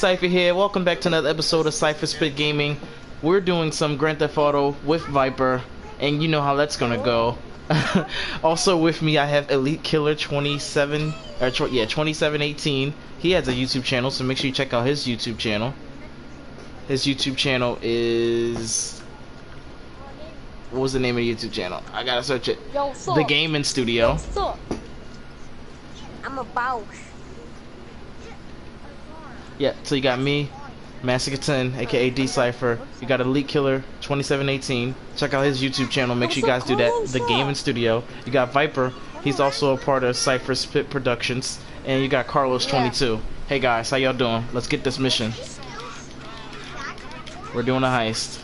D_Cypher here. Welcome back to another episode of Cypher Spit Gaming. We're doing some Grand Theft Auto with Viper, and you know how that's gonna go. Also with me, I have Elite Killer 2718. He has a YouTube channel, so make sure you check out his YouTube channel. His YouTube channel is... what was the name of the YouTube channel? I gotta search it. Yo, so. The Gaming Studio. Yo, so. I'm a boss. Yeah, so you got me, Masaka_10, aka D_Cypher. You got Elite Killer 2718. Check out his YouTube channel. Make sure you guys do that. The Gaming Studio. You got Viper. He's also a part of Cypher's Pit Productions. And you got Carlos22. Hey guys, how y'all doing? Let's get this mission. We're doing a heist.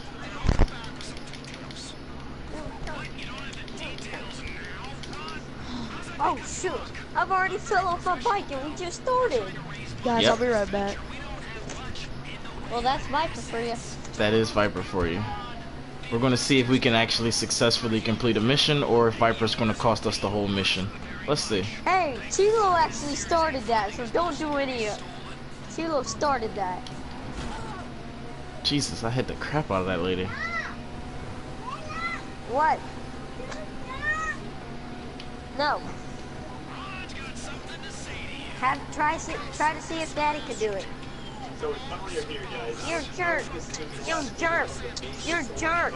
Oh shoot! I've already fell off my bike and we just started. Guys, yep. I'll be right back. Well, that's Viper for you. That is Viper for you. We're going to see if we can actually successfully complete a mission or if Viper's going to cost us the whole mission. Let's see. Hey, Chilo actually started that, so don't do any of it. Chilo started that. Jesus, I hit the crap out of that lady. What? No. Try to see if Daddy could do it. So it's funnier here, guys. You're a jerk. You're a jerk. You're a jerk.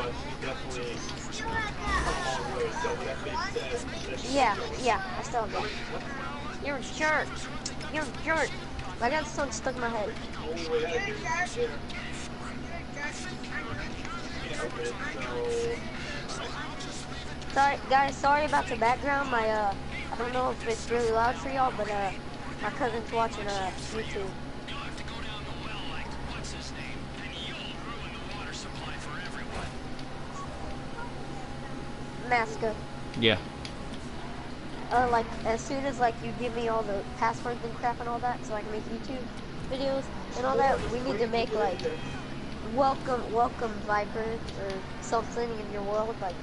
Yeah, I still do. You're a jerk. You're a jerk. I got something stuck in my head. Sorry, guys. Sorry about the background. My I don't know if it's really loud for y'all, but my cousin's watching YouTube. Masaka. Yeah. Like as soon as like you give me all the passwords and crap and all that, so I can make YouTube videos and all that, we need to make like welcome Viper or something in your world, like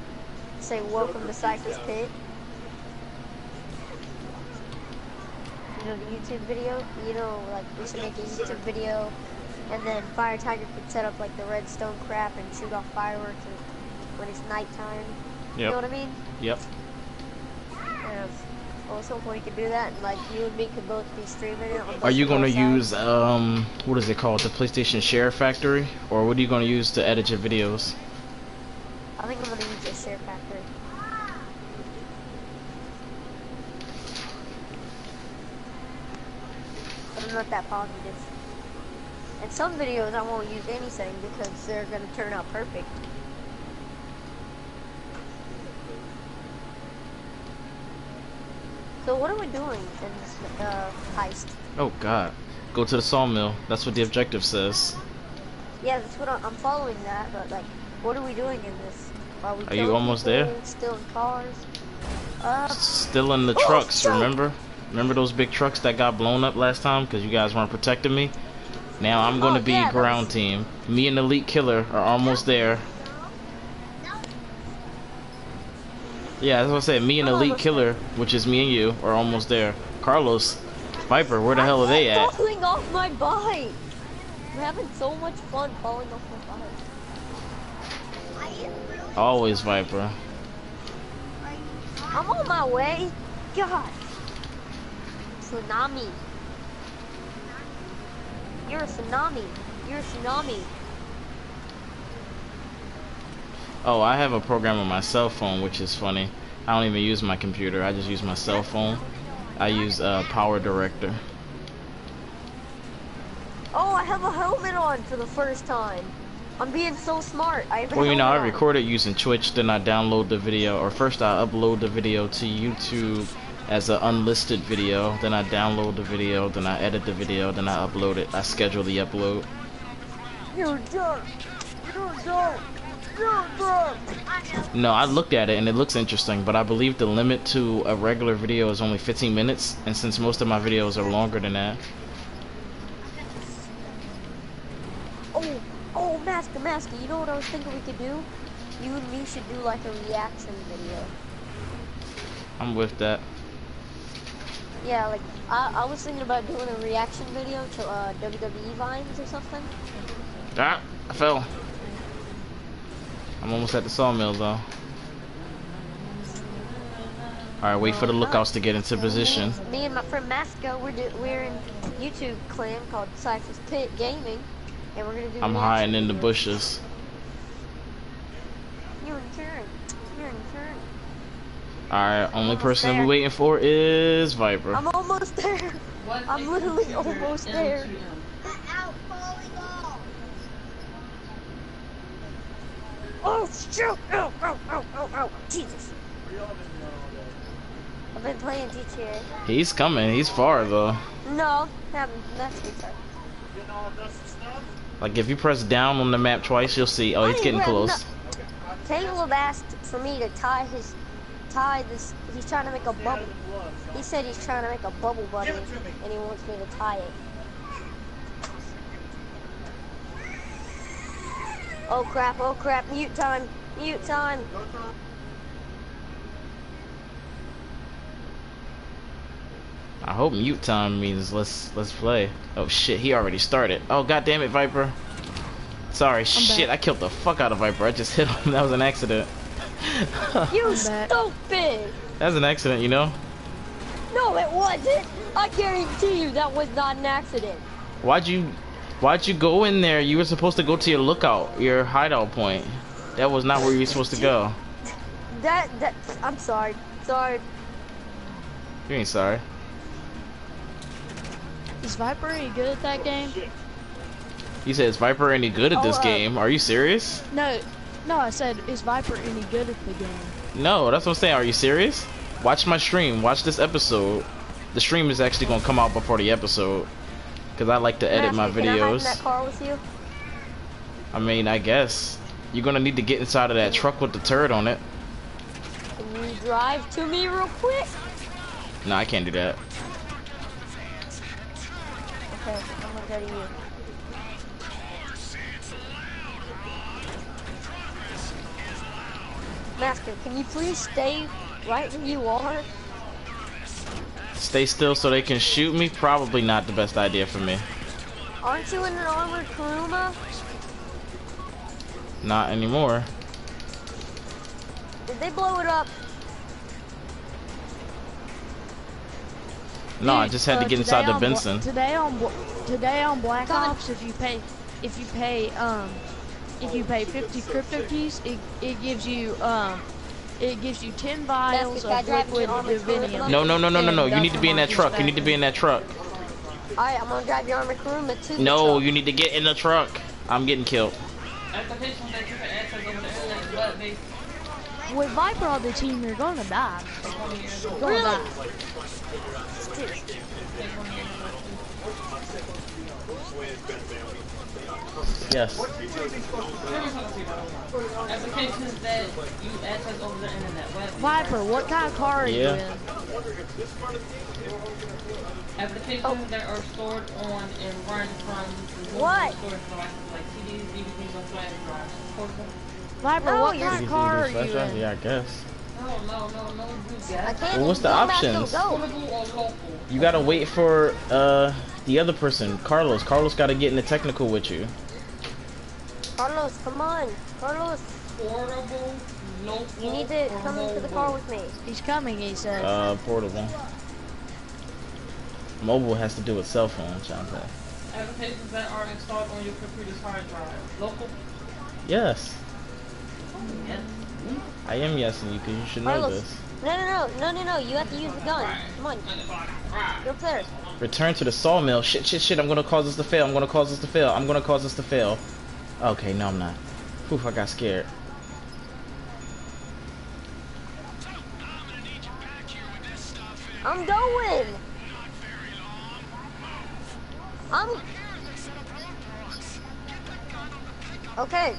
say welcome to Cypher's Pit. You know, the YouTube video, you know, like we should make a YouTube video, and then Fire Tiger could set up like the redstone crap and shoot off fireworks when it's nighttime. Yep. You know what I mean? Yep. Well, at some point you could do that, and like you and me could both be streaming it. Are you gonna use what is it called, the PlayStation Share Factory, or what are you gonna use to edit your videos? I think I'm gonna use the Share Factory. Not that positive. And some videos I won't use anything because they're gonna turn out perfect. So what are we doing in this heist? Oh God, go to the sawmill. That's what the objective says. Yeah, that's what I'm following that. But like, what are we doing in this? Are we you almost there? Still in cars. Still in the trucks. Shit. Remember? Remember those big trucks that got blown up last time because you guys weren't protecting me? Now I'm going to be ground team. Me and Elite Killer are almost there. Yeah, that's what I said. Me and Elite Killer, which is me and you, are almost there. Carlos, Viper, where the hell are they at? I'm falling off my bike. I'm having so much fun falling off my bike. Always Viper. I'm on my way. God. Tsunami. You're a tsunami. You're a tsunami. Oh, I have a program on my cell phone, which is funny. I don't even use my computer. I just use my cell phone. I use PowerDirector. Oh, I have a helmet on for the first time. I'm being so smart. I have a helmet on. I record it using Twitch, then I download the video, or first I upload the video to YouTube as an unlisted video, then I download the video, then I edit the video, then I upload it. I schedule the upload. You're jerk. You're jerk. You're jerk. No, I looked at it and it looks interesting, but I believe the limit to a regular video is only 15 minutes, and since most of my videos are longer than that. Oh, Masaka, you know what I was thinking we could do? You and me should do like a reaction video. I'm with that. Yeah, like I was thinking about doing a reaction video to WWE Vines or something. Ah, I fell. I'm almost at the sawmill though. Alright, wait for the lookouts to get into position. Me and my friend Masco, we're in YouTube clan called Cypher's Pit Gaming, and we're gonna do. I'm hiding in the bushes. You're in turn. You're in turn. Alright, only person there. We're waiting for is Viper. I'm almost there. I'm literally almost there. Oh shoot! Ow, ow, ow, ow, ow. Jesus. I've been playing GTA. He's coming. He's far though. No, that's too far. Like if you press down on the map twice, you'll see. Oh, he's getting close. Caleb asked for me to tie this. He's trying to make a bubble. He said he's trying to make a bubble buddy, and he wants me to tie it. Oh crap, oh crap, mute time, mute time. I hope mute time means let's play. Oh shit, he already started. Oh god damn it, Viper. Sorry, I'm shit, back. I killed the fuck out of Viper. I just hit him, that was an accident. You stupid! That's an accident, you know? No, it wasn't! I guarantee you that was not an accident. Why'd you go in there? You were supposed to go to your lookout, your hideout point. That was not where you were supposed to go. I'm sorry. Sorry. You ain't sorry. Is Viper any good at that game? You said, is Viper any good at this game? Are you serious? No, I said, is Viper any good at the game? No, that's what I'm saying. Are you serious? Watch my stream. Watch this episode. The stream is actually going to come out before the episode. Because I like to edit my videos. Can I hide in that car with you? I mean, I guess. You're going to need to get inside of that truck with the turret on it. Can you drive to me real quick? No, I can't do that. Okay, I'm going to go to you. Master, can you please stay right where you are? Stay still so they can shoot me? Probably not the best idea for me. Aren't you in an armored Kuruma? Not anymore. Did they blow it up? No, I just had to get inside the Benson. Today on Black Ops, if you pay 50 crypto keys, it gives you It gives you 10 vials of liquid divinium. No. You need to be in that truck. You need to be in that truck. Alright, I'm gonna drive your armored Kuruma to the truck. You need to get in the truck. I'm getting killed. With Viper on the team, you're gonna die. Really? Yes. Applications that you access over the internet. Viper, what kind of car are you in? Applications that are stored on and run from what? Storage devices like CDs, DVDs, and flash drives. Viper, what kind of car are you in? Yeah, I guess. No, well, what's the options? You gotta wait for the other person, Carlos. Carlos gotta get in the technical with you. Carlos, come on, Carlos. Portable, local, you need to come into the car with me. He's coming, he says. Portable. Mobile has to do with cell phone, Jonathan. Applications that are installed on your computer's hard drive. Local. Yes. Yes. I am yesing you because you should know this. No, you have to use the gun. Come on. You're up there. Return to the sawmill. Shit, I'm gonna cause us to fail. Okay, no I'm not. Poof, I got scared. I'm going! Okay.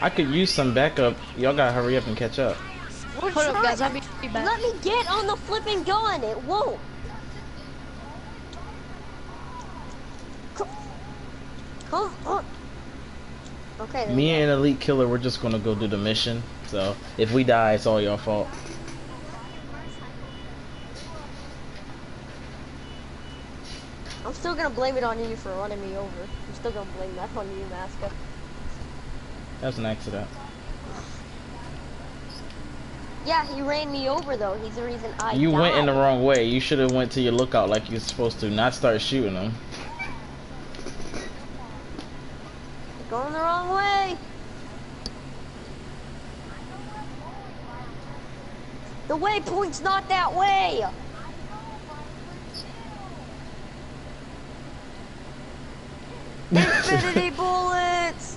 I could use some backup. Y'all gotta hurry up and catch up. Hold up, guys. I'll be back. Let me get on the flipping gun. It won't. Huh? Okay. Me and Elite Killer, we're just gonna go do the mission. So if we die, it's all your fault. I'm still gonna blame it on you for running me over. I'm still gonna blame that on you, Masaka. That was an accident. Yeah, he ran me over though. He's the reason I died. You went in the wrong way. You should have went to your lookout like you're supposed to, not start shooting him. You're going the wrong way. The waypoint's not that way. Infinity bullets.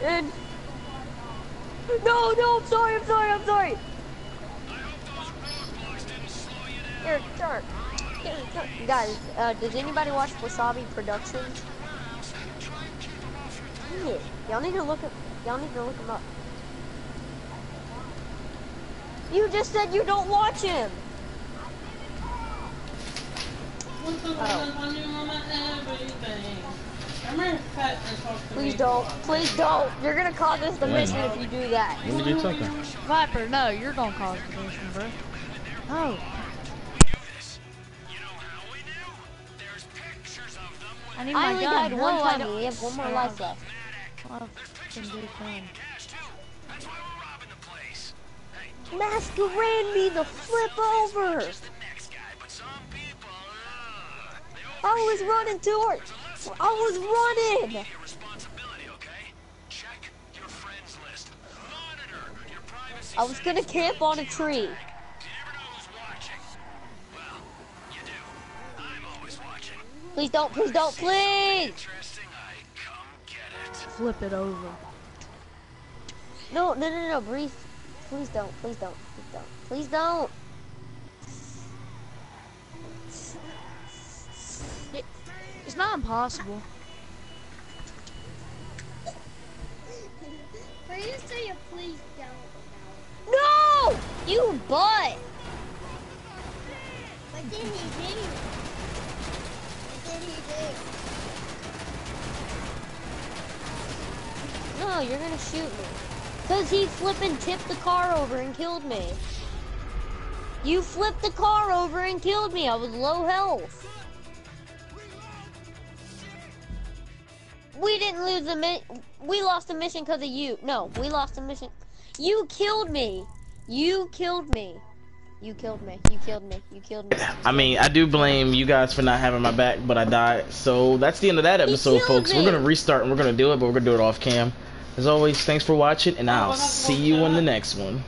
And no, no, I'm sorry, I'm sorry, I'm sorry. I hope those roadblocks didn't slow you down. You're a jerk. You're a jerk. Guys, does anybody watch Wasabi Productions? Yeah. Y'all need to look him up. You just said you don't watch him. Please don't. You're gonna cause us the mission if you do that. What are you talking? Viper, no, you're gonna cause the mission, bro. No. I need my gun. I only died one time. We have one more life left. Oh, Masaka ran me the flip over. I was running towards. I was running. Your responsibility, okay? Check your friends list. Monitor your privacy. I was gonna camp on a tree. You never know who's watching. Well, you do. I'm always watching. Please don't. Please don't. Please. Flip it over. No, no, no, no, Breeze. Please don't. Please don't. Please don't. Please don't. It's not impossible. Please say a please don't. No! You butt! What did he do? No, you're gonna shoot me. Cause he flippin' tipped the car over and killed me. You flipped the car over and killed me. I was low health. We didn't lose the mission. We lost the mission because of you. No, we lost the mission. You killed me. You killed me. You killed me. You killed me. You killed me. I mean, I do blame you guys for not having my back, but I died. So that's the end of that episode, folks. We're gonna restart and we're gonna do it, but we're gonna do it off cam. As always, thanks for watching, and I'll see you on the next one.